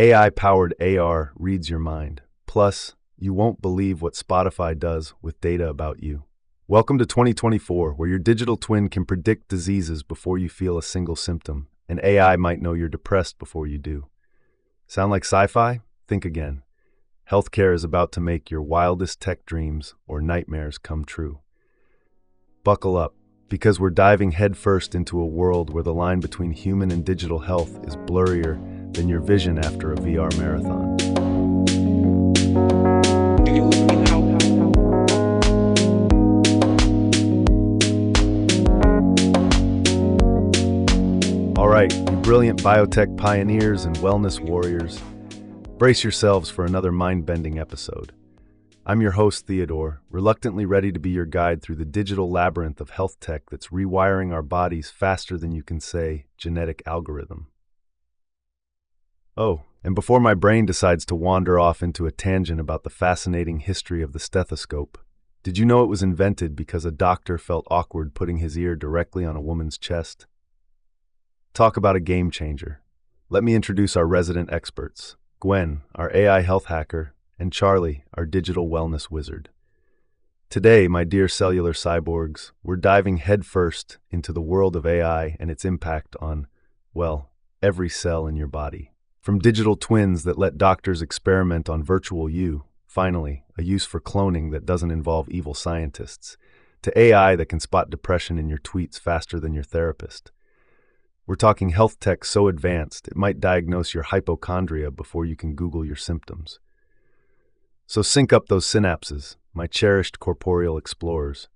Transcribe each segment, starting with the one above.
AI-powered AR reads your mind. Plus, you won't believe what Spotify does with data about you. Welcome to 2024, where your digital twin can predict diseases before you feel a single symptom, and AI might know you're depressed before you do. Sound like sci-fi? Think again. Healthcare is about to make your wildest tech dreams or nightmares come true. Buckle up, because we're diving headfirst into a world where the line between human and digital health is blurrier than your vision after a VR marathon. All right, you brilliant biotech pioneers and wellness warriors, brace yourselves for another mind-bending episode. I'm your host, Theodore, reluctantly ready to be your guide through the digital labyrinth of health tech that's rewiring our bodies faster than you can say genetic algorithm. Oh, and before my brain decides to wander off into a tangent about the fascinating history of the stethoscope, did you know it was invented because a doctor felt awkward putting his ear directly on a woman's chest? Talk about a game changer. Let me introduce our resident experts, Gwen, our AI health hacker, and Charlie, our digital wellness wizard. Today, my dear cellular cyborgs, we're diving headfirst into the world of AI and its impact on, well, every cell in your body. From digital twins that let doctors experiment on virtual you, finally, a use for cloning that doesn't involve evil scientists, to AI that can spot depression in your tweets faster than your therapist. We're talking health tech so advanced it might diagnose your hypochondria before you can Google your symptoms. So sync up those synapses, my cherished corporeal explorers.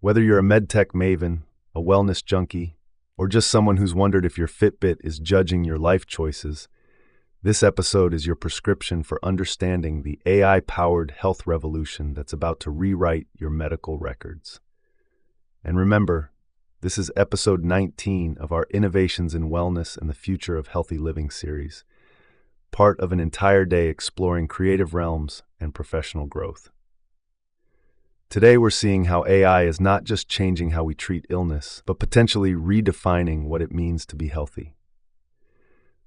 Whether you're a medtech maven, a wellness junkie, or just someone who's wondered if your Fitbit is judging your life choices, this episode is your prescription for understanding the AI-powered health revolution that's about to rewrite your medical records. And remember, this is episode 19 of our Innovations in Wellness and the Future of Healthy Living series, part of an entire day exploring creative realms and professional growth. Today we're seeing how AI is not just changing how we treat illness, but potentially redefining what it means to be healthy.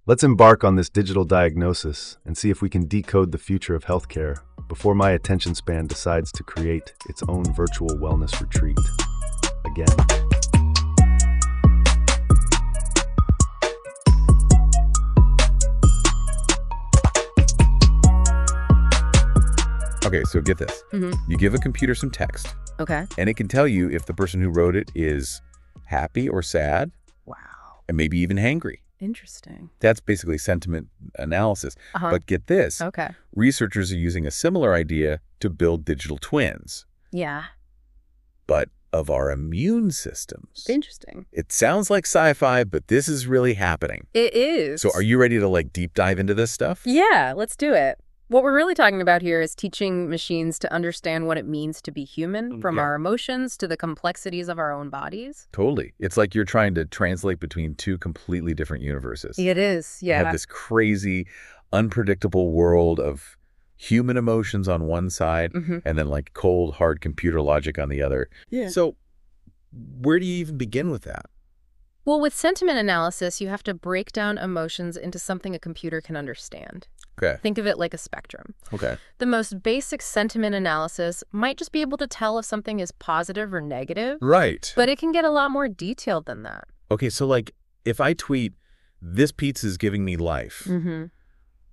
Let's embark on this digital diagnosis and see if we can decode the future of healthcare before my attention span decides to create its own virtual wellness retreat again. Okay, so get this. You give a computer some text. Okay. And it can tell you if the person who wrote it is happy or sad. Wow. And maybe even hangry. Interesting. That's basically sentiment analysis. But get this. Okay. Researchers are using a similar idea to build digital twins. Yeah. But of our immune systems. Interesting. It sounds like sci-fi, but this is really happening. It is. So are you ready to like deep dive into this stuff? Yeah, let's do it. What we're really talking about here is teaching machines to understand what it means to be human, from our emotions to the complexities of our own bodies. Totally. It's like you're trying to translate between two completely different universes. It is, yeah. You have this crazy, unpredictable world of human emotions on one side and then like cold, hard computer logic on the other. Yeah. So where do you even begin with that? Well, with sentiment analysis, you have to break down emotions into something a computer can understand. Okay. Think of it like a spectrum. Okay. The most basic sentiment analysis might just be able to tell if something is positive or negative. Right. But it can get a lot more detailed than that. Okay, so like if I tweet, "This pizza is giving me life,"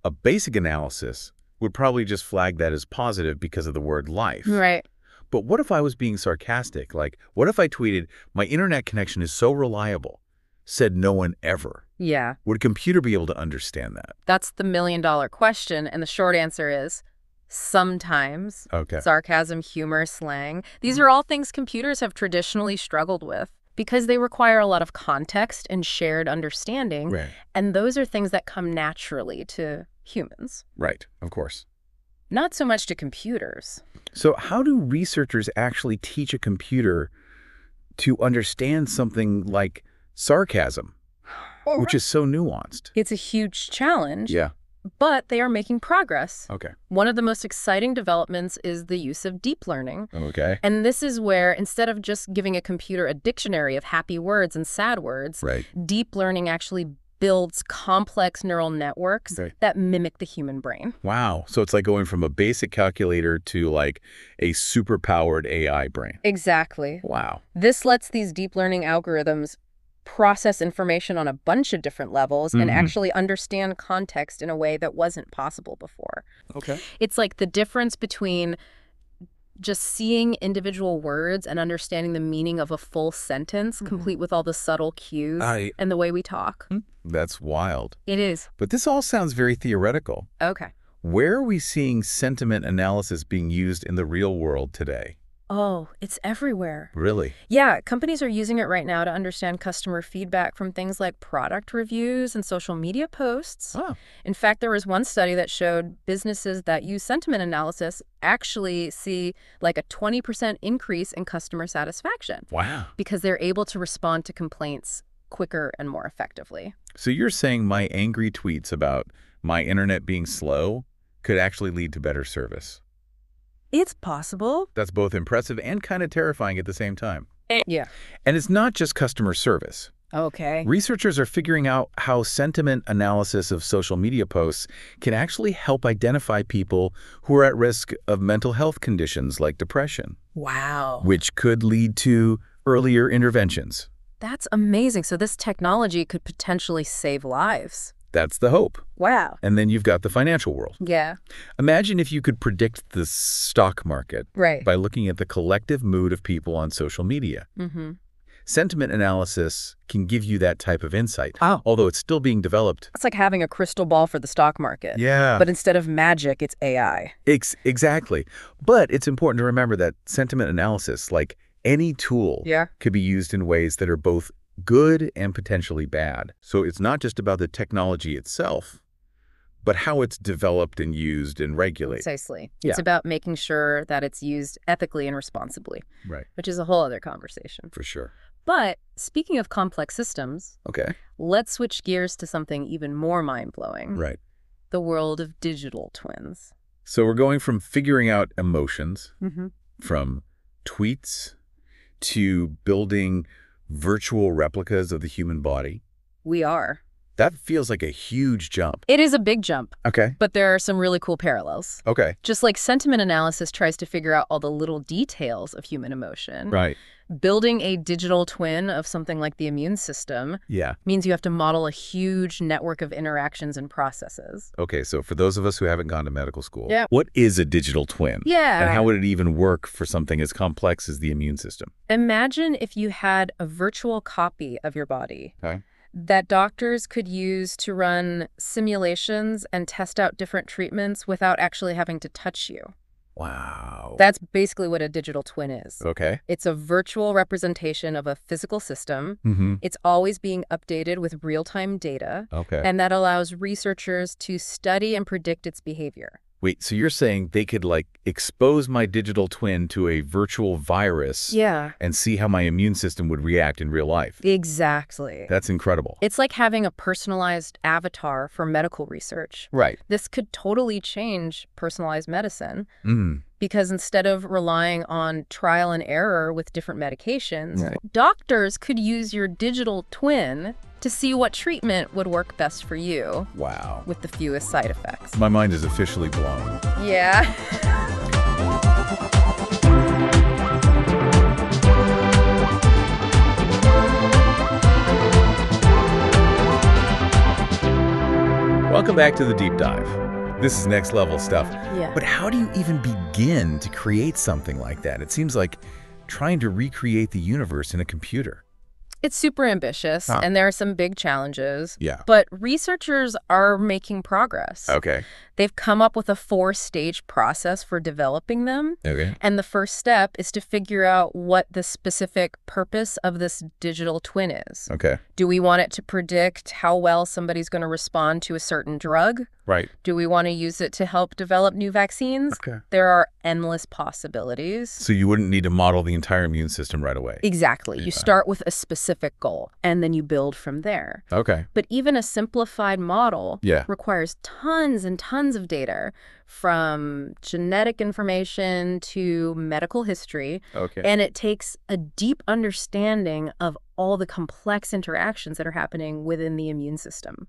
a basic analysis would probably just flag that as positive because of the word life. Right. But what if I was being sarcastic? Like, what if I tweeted, "My internet connection is so reliable," said no one ever? Yeah. Would a computer be able to understand that? That's the million-dollar question, and the short answer is sometimes. Okay. Sarcasm, humor, slang. These are all things computers have traditionally struggled with because they require a lot of context and shared understanding, and those are things that come naturally to humans. Right, of course. Not so much to computers. So how do researchers actually teach a computer to understand something like sarcasm, which is so nuanced? It's a huge challenge. Yeah. But they are making progress. Okay. One of the most exciting developments is the use of deep learning. Okay. And this is where, instead of just giving a computer a dictionary of happy words and sad words, deep learning actually builds complex neural networks that mimic the human brain. Wow. So it's like going from a basic calculator to like a superpowered AI brain. Exactly. Wow. This lets these deep learning algorithms process information on a bunch of different levels and actually understand context in a way that wasn't possible before. Okay. It's like the difference between just seeing individual words and understanding the meaning of a full sentence, complete with all the subtle cues and the way we talk. That's wild. It is. But this all sounds very theoretical. Okay. Where are we seeing sentiment analysis being used in the real world today? Oh, it's everywhere. Really? Yeah, companies are using it right now to understand customer feedback from things like product reviews and social media posts. Oh. In fact, there was one study that showed businesses that use sentiment analysis actually see like a 20% increase in customer satisfaction. Wow. Because they're able to respond to complaints quicker and more effectively. So you're saying my angry tweets about my internet being slow could actually lead to better service? It's possible. That's both impressive and kind of terrifying at the same time. Yeah. And it's not just customer service. Okay. Researchers are figuring out how sentiment analysis of social media posts can actually help identify people who are at risk of mental health conditions like depression. Wow. Which could lead to earlier interventions. That's amazing. So this technology could potentially save lives. That's the hope. Wow. And then you've got the financial world. Yeah. Imagine if you could predict the stock market by looking at the collective mood of people on social media. Sentiment analysis can give you that type of insight, although it's still being developed. It's like having a crystal ball for the stock market. Yeah. But instead of magic, it's AI. Exactly. But it's important to remember that sentiment analysis, like any tool, could be used in ways that are both good and potentially bad. So it's not just about the technology itself, but how it's developed and used and regulated. Precisely. Yeah. It's about making sure that it's used ethically and responsibly, which is a whole other conversation. For sure. But speaking of complex systems, let's switch gears to something even more mind-blowing. Right. The world of digital twins. So we're going from figuring out emotions, from tweets to building virtual replicas of the human body. We are. That feels like a huge jump. It is a big jump. Okay. But there are some really cool parallels. Okay. Just like sentiment analysis tries to figure out all the little details of human emotion. Right. Building a digital twin of something like the immune system means you have to model a huge network of interactions and processes. Okay, so for those of us who haven't gone to medical school, what is a digital twin? Yeah. And how would it even work for something as complex as the immune system? Imagine if you had a virtual copy of your body. Okay. That doctors could use to run simulations and test out different treatments without actually having to touch you. Wow. That's basically what a digital twin is. Okay. It's a virtual representation of a physical system. It's always being updated with real-time data. Okay. And that allows researchers to study and predict its behavior. Wait, so you're saying they could like expose my digital twin to a virtual virus and see how my immune system would react in real life? Exactly. That's incredible. It's like having a personalized avatar for medical research. Right. This could totally change personalized medicine because instead of relying on trial and error with different medications, doctors could use your digital twin to see what treatment would work best for you. Wow. With the fewest side effects. My mind is officially blown. Yeah. Welcome back to the Deep Dive. This is next level stuff. Yeah. But how do you even begin to create something like that? It seems like trying to recreate the universe in a computer. It's super ambitious, and there are some big challenges, but researchers are making progress. Okay. They've come up with a 4-stage process for developing them, and the first step is to figure out what the specific purpose of this digital twin is. Okay. Do we want it to predict how well somebody's going to respond to a certain drug? Right. Do we want to use it to help develop new vaccines? Okay. There are endless possibilities. So you wouldn't need to model the entire immune system right away. Exactly. You start with a specific specific goal, and then you build from there. Okay. But even a simplified model requires tons and tons of data, from genetic information to medical history. Okay. And it takes a deep understanding of all the complex interactions that are happening within the immune system.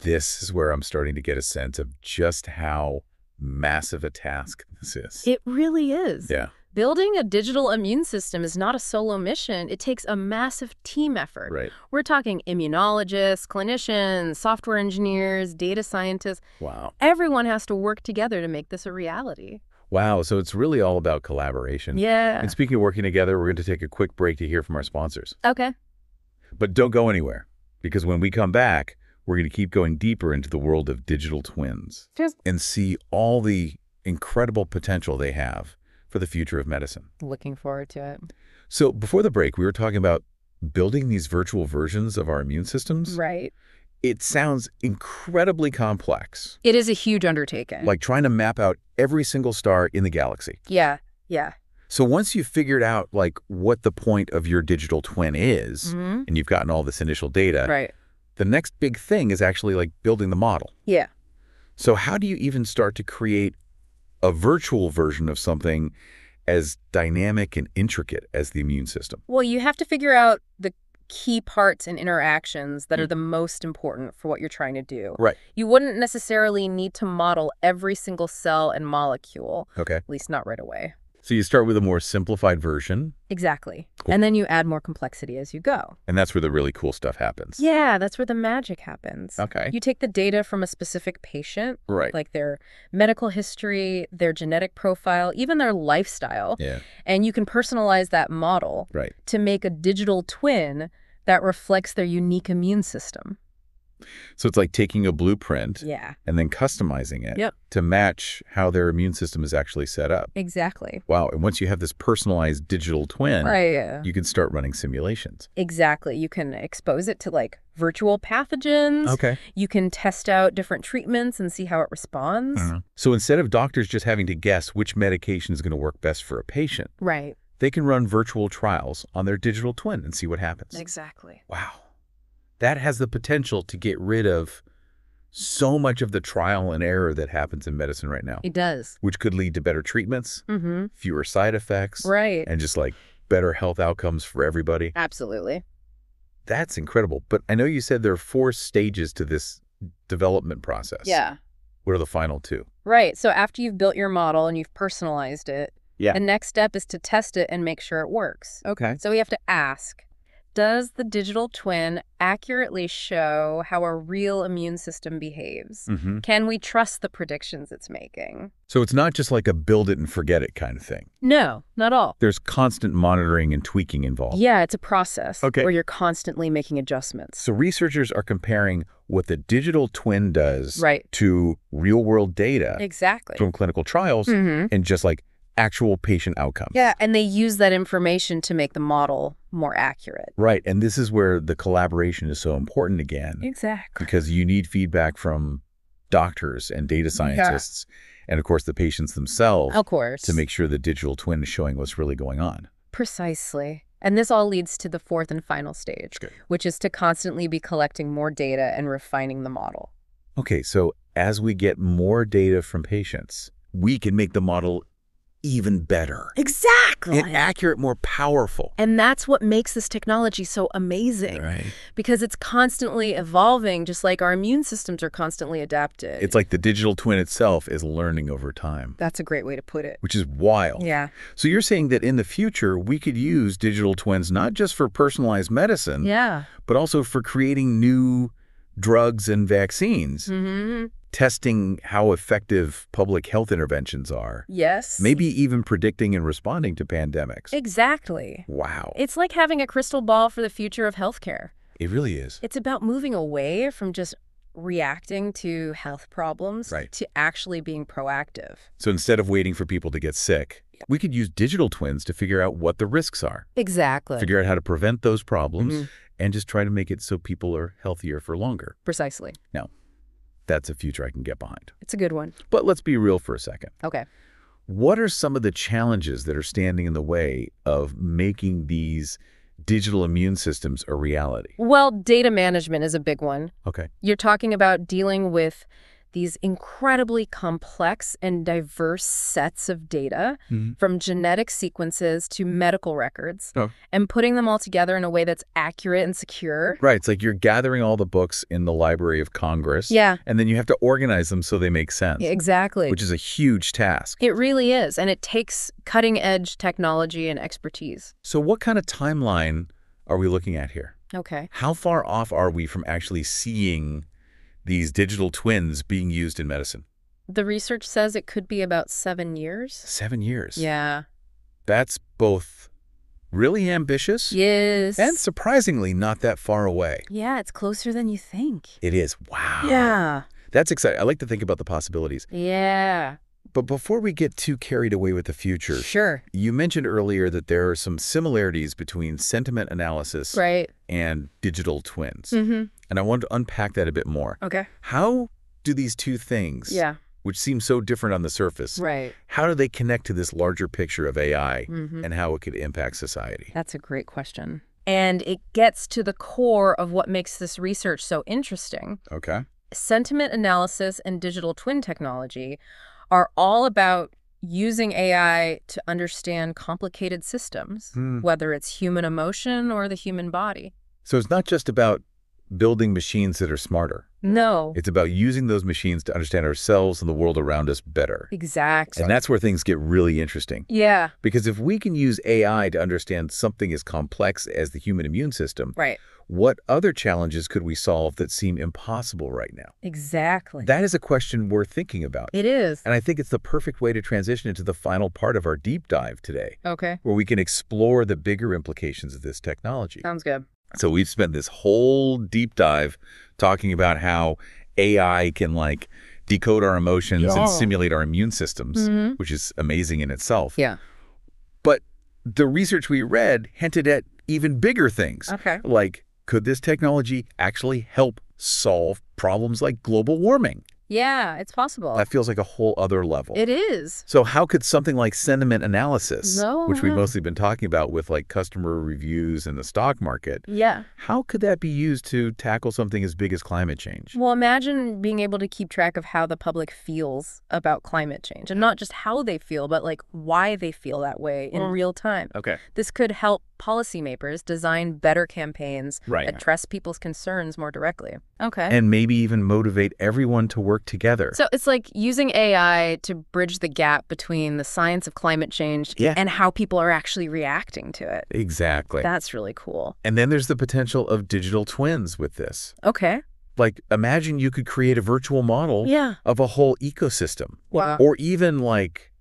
This is where I'm starting to get a sense of just how massive a task this is. It really is. Yeah. Building a digital immune system is not a solo mission. It takes a massive team effort. Right. We're talking immunologists, clinicians, software engineers, data scientists. Wow. Everyone has to work together to make this a reality. Wow. So it's really all about collaboration. Yeah. And speaking of working together, we're going to take a quick break to hear from our sponsors. Okay. But don't go anywhere, because when we come back, we're going to keep going deeper into the world of digital twins and see all the incredible potential they have for the future of medicine. Looking forward to it. So before the break, we were talking about building these virtual versions of our immune systems. Right. It sounds incredibly complex. It is a huge undertaking. Like trying to map out every single star in the galaxy. Yeah, yeah. So once you've figured out like what the point of your digital twin is, and you've gotten all this initial data, right, the next big thing is actually like building the model. Yeah. So how do you even start to create a virtual version of something as dynamic and intricate as the immune system? Well, you have to figure out the key parts and interactions that are the most important for what you're trying to do. Right. You wouldn't necessarily need to model every single cell and molecule. Okay. At least not right away. So you start with a more simplified version. Exactly. Cool. And then you add more complexity as you go. And that's where the really cool stuff happens. Yeah, that's where the magic happens. Okay. You take the data from a specific patient, right, like their medical history, their genetic profile, even their lifestyle, and you can personalize that model to make a digital twin that reflects their unique immune system. So it's like taking a blueprint and then customizing it to match how their immune system is actually set up. Exactly. Wow. And once you have this personalized digital twin, you can start running simulations. Exactly. You can expose it to like virtual pathogens. Okay. You can test out different treatments and see how it responds. So instead of doctors just having to guess which medication is going to work best for a patient, they can run virtual trials on their digital twin and see what happens. Exactly. Wow. That has the potential to get rid of so much of the trial and error that happens in medicine right now. It does. Which could lead to better treatments, fewer side effects, and just like better health outcomes for everybody. Absolutely. That's incredible. But I know you said there are 4 stages to this development process. Yeah. What are the final 2? Right. So after you've built your model and you've personalized it, the next step is to test it and make sure it works. Okay. So we have to ask, does the digital twin accurately show how a real immune system behaves? Can we trust the predictions it's making? So it's not just like a build it and forget it kind of thing. No, not all. There's constant monitoring and tweaking involved. Yeah, it's a process where you're constantly making adjustments. So researchers are comparing what the digital twin does to real world data from clinical trials and just like actual patient outcomes. Yeah, and they use that information to make the model more accurate. Right, and this is where the collaboration is so important again. Exactly. Because you need feedback from doctors and data scientists and, of course, the patients themselves. Of course. To make sure the digital twin is showing what's really going on. Precisely. And this all leads to the 4th and final stage, which is to constantly be collecting more data and refining the model. Okay, so as we get more data from patients, we can make the model even better. Exactly. And accurate, more powerful. And that's what makes this technology so amazing. Right. Because it's constantly evolving, just like our immune systems are constantly adapted. It's like the digital twin itself is learning over time. That's a great way to put it. Which is wild. Yeah. So you're saying that in the future, we could use digital twins not just for personalized medicine, but also for creating new drugs and vaccines. Testing how effective public health interventions are. Yes. Maybe even predicting and responding to pandemics. Exactly. Wow. It's like having a crystal ball for the future of healthcare. It really is. It's about moving away from just reacting to health problems to actually being proactive. So instead of waiting for people to get sick, we could use digital twins to figure out what the risks are. Exactly. Figure out how to prevent those problems and just try to make it so people are healthier for longer. Precisely. Now, that's a future I can get behind. It's a good one. But let's be real for a second. Okay. What are some of the challenges that are standing in the way of making these digital immune systems a reality? Well, data management is a big one. Okay. You're talking about dealing with these incredibly complex and diverse sets of data, from genetic sequences to medical records, and putting them all together in a way that's accurate and secure. Right. It's like you're gathering all the books in the Library of Congress. Yeah. And then you have to organize them so they make sense. Exactly. Which is a huge task. It really is. And it takes cutting-edge technology and expertise. So what kind of timeline are we looking at here? Okay. How far off are we from actually seeing these digital twins being used in medicine? The research says it could be about 7 years. 7 years? Yeah. That's both really ambitious. Yes. And surprisingly not that far away. Yeah, it's closer than you think. It is. Wow. Yeah. That's exciting. I like to think about the possibilities. Yeah. But before we get too carried away with the future, sure, you mentioned earlier that there are some similarities between sentiment analysis and digital twins. And I want to unpack that a bit more. Okay. How do these two things, which seem so different on the surface, how do they connect to this larger picture of AI and how it could impact society? That's a great question. And it gets to the core of what makes this research so interesting. Okay. Sentiment analysis and digital twin technology are all about using AI to understand complicated systems, whether it's human emotion or the human body. So it's not just about building machines that are smarter. No. It's about using those machines to understand ourselves and the world around us better. Exactly. And that's where things get really interesting. Yeah. Because if we can use AI to understand something as complex as the human immune system, what other challenges could we solve that seem impossible right now? Exactly. That is a question worth thinking about. It is. And I think it's the perfect way to transition into the final part of our deep dive today. Okay. Where we can explore the bigger implications of this technology. Sounds good. So we've spent this whole deep dive talking about how AI can like decode our emotions and simulate our immune systems, which is amazing in itself. Yeah. But the research we read hinted at even bigger things. Okay. Like, could this technology actually help solve problems like global warming? Yeah, it's possible. That feels like a whole other level. It is. So how could something like sentiment analysis, which we've mostly been talking about with like customer reviews and the stock market, how could that be used to tackle something as big as climate change? Well, imagine being able to keep track of how the public feels about climate change, and not just how they feel, but like why they feel that way in real time. Okay. This could help policymakers design better campaigns, address people's concerns more directly. Okay. And maybe even motivate everyone to work together. So it's like using AI to bridge the gap between the science of climate change and how people are actually reacting to it. Exactly. That's really cool. And then there's the potential of digital twins with this. Okay. Like, imagine you could create a virtual model of a whole ecosystem. Wow. Or even like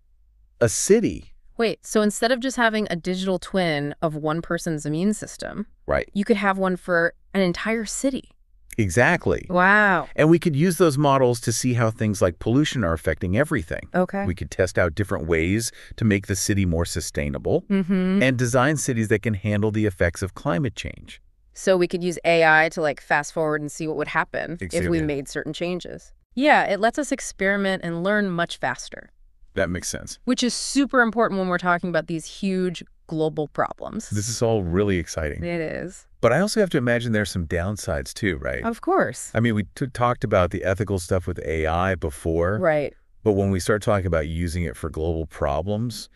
a city. Wait, so instead of just having a digital twin of one person's immune system, you could have one for an entire city. Exactly. Wow. And we could use those models to see how things like pollution are affecting everything. Okay. We could test out different ways to make the city more sustainable and design cities that can handle the effects of climate change. So we could use AI to like fast forward and see what would happen if we made certain changes. Yeah, it lets us experiment and learn much faster. That makes sense. Which is super important when we're talking about these huge global problems. This is all really exciting. It is. But I also have to imagine there's some downsides too, right? Of course. I mean, we talked about the ethical stuff with AI before. Right. But when we start talking about using it for global problems,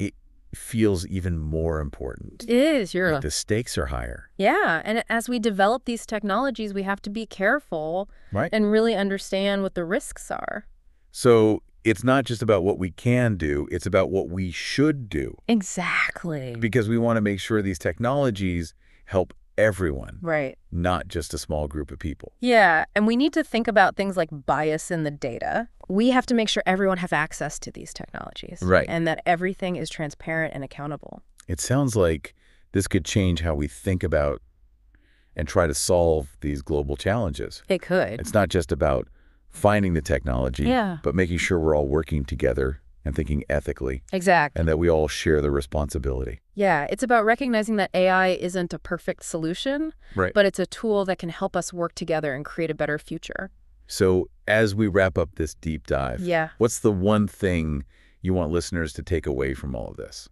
it feels even more important. It is. Like the stakes are higher. Yeah. And as we develop these technologies, we have to be careful and really understand what the risks are. So it's not just about what we can do, it's about what we should do. Exactly. Because we want to make sure these technologies help everyone, not just a small group of people. Yeah, and we need to think about things like bias in the data. We have to make sure everyone has access to these technologies, and that everything is transparent and accountable. It sounds like this could change how we think about and try to solve these global challenges. It could. It's not just about finding the technology, but making sure we're all working together and thinking ethically. Exactly. And that we all share the responsibility. Yeah, it's about recognizing that AI isn't a perfect solution, but it's a tool that can help us work together and create a better future. So as we wrap up this deep dive, what's the one thing you want listeners to take away from all of this?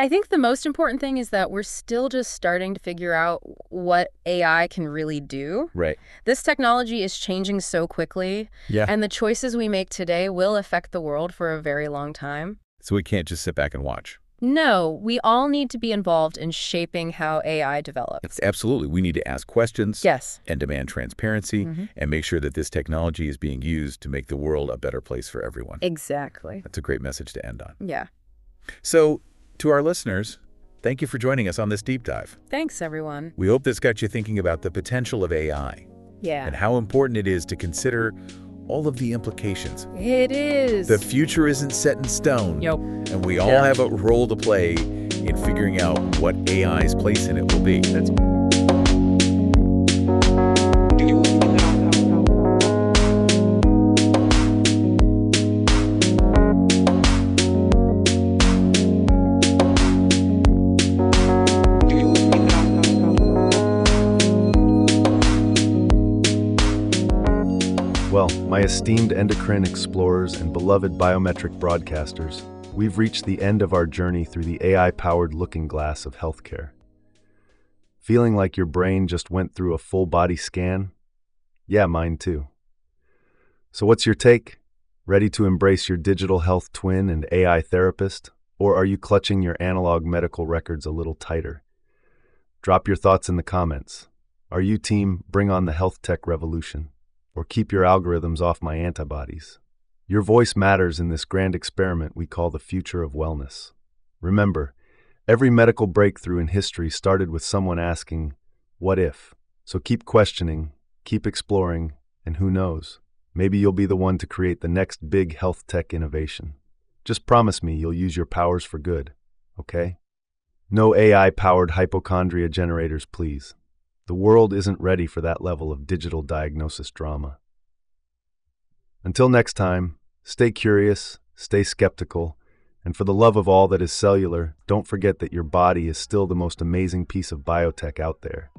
I think the most important thing is that we're still just starting to figure out what AI can really do. Right. This technology is changing so quickly. Yeah. And the choices we make today will affect the world for a very long time. So we can't just sit back and watch. No, we all need to be involved in shaping how AI develops. Yes, absolutely. We need to ask questions. Yes. And demand transparency and make sure that this technology is being used to make the world a better place for everyone. Exactly. That's a great message to end on. Yeah. So to our listeners, thank you for joining us on this deep dive. Thanks, everyone. We hope this got you thinking about the potential of AI. Yeah. And how important it is to consider all of the implications. It is. The future isn't set in stone. Yep. And we all have a role to play in figuring out what AI's place in it will be. That's my esteemed endocrine explorers and beloved biometric broadcasters, we've reached the end of our journey through the AI-powered looking glass of healthcare. Feeling like your brain just went through a full body scan? Yeah, mine too. So what's your take? Ready to embrace your digital health twin and AI therapist? Or are you clutching your analog medical records a little tighter? Drop your thoughts in the comments. Are you team bring on the health tech revolution? Or keep your algorithms off my antibodies? Your voice matters in this grand experiment we call the future of wellness. Remember, every medical breakthrough in history started with someone asking, what if? So keep questioning, keep exploring, and who knows? Maybe you'll be the one to create the next big health tech innovation. Just promise me you'll use your powers for good, okay? No AI-powered hypochondria generators, please. The world isn't ready for that level of digital diagnosis drama. Until next time, stay curious, stay skeptical, and for the love of all that is cellular, don't forget that your body is still the most amazing piece of biotech out there,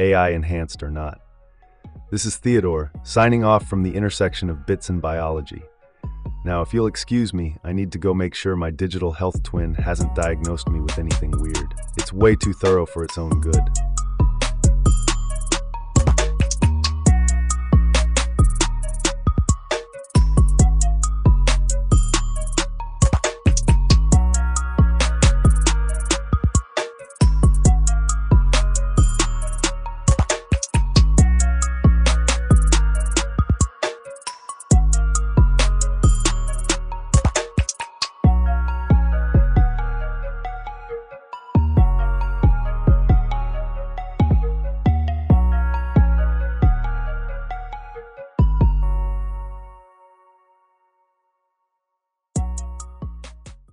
AI enhanced or not. This is Theodore, signing off from the intersection of bits and biology. Now, if you'll excuse me, I need to go make sure my digital health twin hasn't diagnosed me with anything weird. It's way too thorough for its own good.